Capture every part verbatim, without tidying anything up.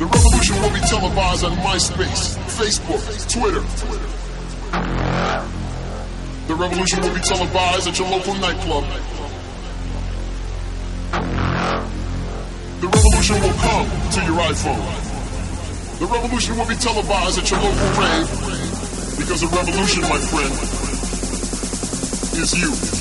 The revolution will be televised on MySpace, Facebook, Twitter. The revolution will be televised at your local nightclub. The revolution will come to your iPhone. The revolution will be televised at your local rave, because the revolution, my friend, is you.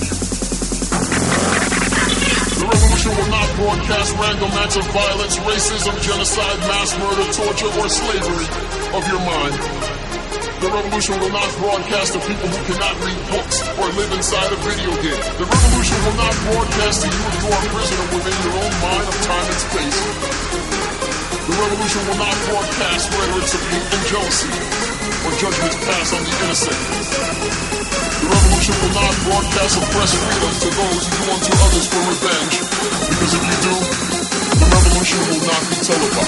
The revolution will not broadcast random acts of violence, racism, genocide, mass murder, torture, or slavery of your mind. The revolution will not broadcast to people who cannot read books or live inside a video game. The revolution will not broadcast to you if you are a prisoner within your own mind of time and space. The revolution will not broadcast rhetorics of hate and jealousy or judgments passed on the innocent. The revolution will not broadcast oppressive freedoms to those who do unto others for revenge. Because if you do, the revolution will not be televised.